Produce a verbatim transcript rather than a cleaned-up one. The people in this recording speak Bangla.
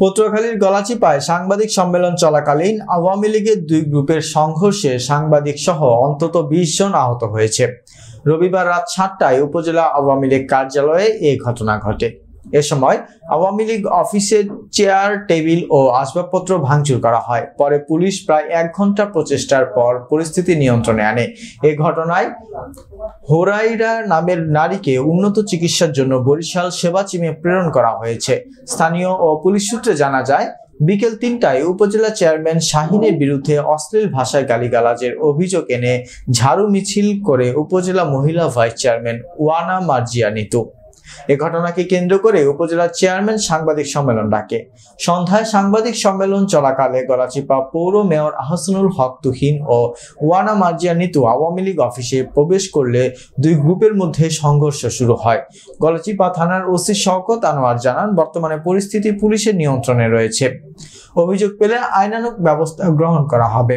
পটুয়াখালীর গলাচিপায় সাংবাদিক সম্মেলন চলাকালীন আওয়ামী লীগের দুই গ্রুপের সংঘর্ষে সাংবাদিক সহ অন্তত বিশ জন আহত হয়েছে। রবিবার রাত সাতটায় উপজেলা আওয়ামী লীগ কার্যালয়ে এই ঘটনা ঘটে। এ সময় আওয়ামী লীগ অফিসের চেয়ার, টেবিল ও আসবাবপত্র ভাঙচুর করা হয়। পরে পুলিশ প্রায় এক ঘন্টা প্রচেষ্টার পর পরিস্থিতি নিয়ন্ত্রণে আনে। এই ঘটনায় হোরাইরা নামের নারীকে উন্নত চিকিৎসার জন্য বরিশাল সেবাচিমে প্রেরণ করা হয়েছে। স্থানীয় ও পুলিশ সূত্রে জানা যায়, বিকেল তিনটায় উপজেলা চেয়ারম্যান শাহিনের বিরুদ্ধে অশ্লীল ভাষায় গালিগালাজের অভিযোগ এনে ঝাড়ু মিছিল করে উপজেলা মহিলা ভাইস চেয়ারম্যান ওয়ানা মার্জিয়া নিতু। এ ঘটনাকে কেন্দ্র করে উপজেলা চেয়ারম্যান সাংবাদিক সম্মেলন ডাকে। সন্ধ্যায় সাংবাদিক সম্মেলন চলাকালে গলাচিপা পৌর মেয়র আহসানুল হক তুহিন ও ওয়ানা মার্জিয়া নিতু আওয়ামী লীগ অফিসে প্রবেশ করলে দুই গ্রুপের মধ্যে সংঘর্ষ শুরু হয়। গলাচিপা থানার ওসি শওকত আনোয়ার জানান, বর্তমানে পরিস্থিতি পুলিশের নিয়ন্ত্রণে রয়েছে। অভিযোগ পেলে আইনানুগ ব্যবস্থা গ্রহণ করা হবে।